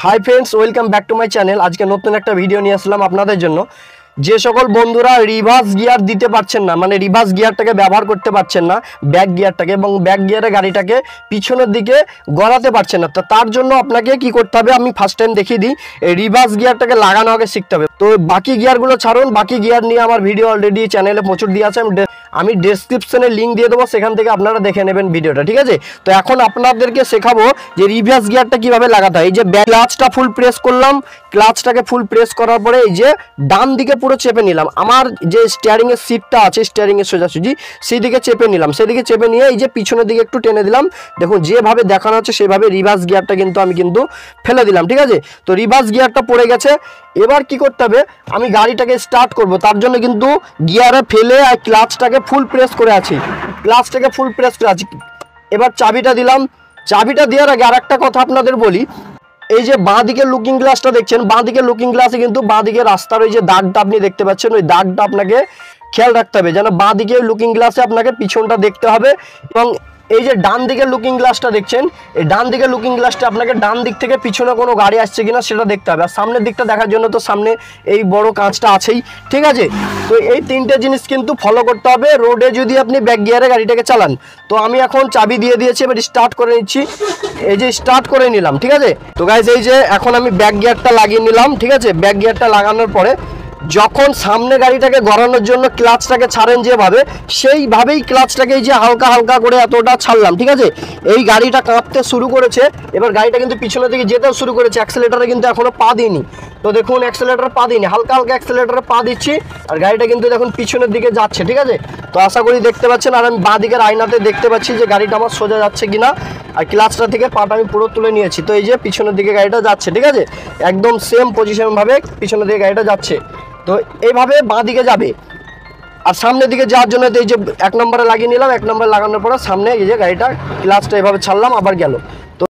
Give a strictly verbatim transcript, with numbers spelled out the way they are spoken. High friends welcome back to my channel. आज के नतून एक भिडियो नहीं आसलम अपन जो जे सकल बंधुरा रिभार्स गियार दीते पारछेन ना, माने रिभार्स गियारटाके व्यवहार करते पारछेन ना, बैक गियारटाके एवं बैक गियारे गाड़ीटाके पिछोनेर दिके गड़ाते पारछेन ना। तो तार जोन्नो आपनाके कि करते होबे आमी फार्स्ट टाइम देखिए दी, रिभार्स गियारटाके लागानो आगे शिखते होबे। तो बाकी गियारगुलो छाड़ुन, बाकी गियार निये आमार भिडियो अलरेडी चैनेले प्रचुर दिया आछे, आमी डेस्क्रिप्शने लिंक दिए देबो, सेखान थेके आपनारा देखे नेबेन भिडियोटा, ठीक आछे। तो एखन आपनादेरके शेखाबो जे रिभार्स गियारटा किभाबे लागाते हय। जे क्लाचटा फुल प्रेस करलाम, क्लाचटाके फुल प्रेस करार परे एई जे डान दिके পুরো চেপে নিলাম, আমার যে স্টিয়ারিং এর সিটটা আছে স্টিয়ারিং এর সোজাসুজি সেই দিকে চেপে নিলাম, সেদিকে চেপে নিয়ে এই যে পিছনের দিকে একটু টেনে দিলাম। দেখুন যেভাবে দেখানো হচ্ছে সেভাবে রিভার্স গিয়ারটা কিন্তু আমি কিন্তু ফেলে দিলাম, ঠিক আছে। তো রিভার্স গিয়ারটা পড়ে গেছে, এবার কি করতে হবে আমি গাড়িটাকে স্টার্ট করব, তার জন্য কিন্তু গিয়ারে ফেলে আর ক্লাচটাকে ফুল প্রেস করে আছি, ক্লাচটাকে ফুল প্রেস করে আছি। এবার চাবিটা দিলাম, চাবিটা দেওয়ার আগে আরেকটা কথা আপনাদের বলি, এই যে বাঁ দিকে লুকিং গ্লাসটা দেখছেন, বাঁ দিকে লুকিং গ্লাসে কিন্তু বাঁ দিকে রাস্তার ওই যে দাগটা আপনি দেখতে পাচ্ছেন, ওই দাগটা আপনাকে খেয়াল রাখতে হবে যেন বাঁ দিকে লুকিং গ্লাসে আপনাকে পিছনটা দেখতে হবে। এবং এই যে ডান দিকে লুকিং গ্লাসটা দেখছেন, এই ডান দিকে লুকিং গ্লাসটা আপনাকে ডান দিক থেকে পিছনে কোনো গাড়ি আসছে কিনা সেটা দেখতে হবে। আর সামনের দিকটা দেখার জন্য তো সামনে এই বড় কাঁচটা আছেই, ঠিক আছে। তো এই তিনটে জিনিস কিন্তু ফলো করতে হবে রোডে যদি আপনি ব্যাক গিয়ারে গাড়িটাকে চালান। তো আমি এখন চাবি দিয়ে দিয়েছি, এবার স্টার্ট করে নিচ্ছি, এই যে স্টার্ট করে নিলাম, ঠিক আছে। তো গাইজ এই যে এখন আমি ব্যাক গিয়ারটা লাগিয়ে নিলাম, ঠিক আছে। ব্যাক গিয়ারটা লাগানোর পরে যখন সামনে গাড়িটাকে গড়ানোর জন্য ক্লাচটাকে ছাড়েন যেভাবে সেইভাবেই ক্লাচটাকে এই যে হালকা হালকা করে এতটা ছাড়লাম, ঠিক আছে। এই গাড়িটা কাঁপতে শুরু করেছে, এবার গাড়িটা কিন্তু পিছনে দিকে যেতেও শুরু করেছে, অ্যাক্সেলেটরে কিন্তু এখনও পা দিইনি। তো দেখুন অ্যাক্সেলেটরে পা দিইনি, হালকা হালকা অ্যাক্সেলেটরে পা দিচ্ছি আর গাড়িটা কিন্তু দেখুন পিছনের দিকে যাচ্ছে, ঠিক আছে। তো আশা করি দেখতে পাচ্ছেন, আর আমি বাঁ দিকের আয়নাতে দেখতে পাচ্ছি যে গাড়িটা আমার সোজা যাচ্ছে কিনা, আর ক্লাচটা থেকে পাটা আমি পুরো তুলে নিয়েছি। তো এই যে পিছনের দিকে গাড়িটা যাচ্ছে, ঠিক আছে, একদম সেম পজিশনভাবে পিছনের দিকে গাড়িটা যাচ্ছে। তো এইভাবে বাঁ দিকে যাবে আর সামনের দিকে যাওয়ার জন্য এই যে এক নম্বরে লাগিয়ে নিলাম, এক নম্বরে লাগানোর পরে সামনে এই যে গাড়িটা ক্লাচটা এইভাবে ছাড়লাম আবার গেল। তো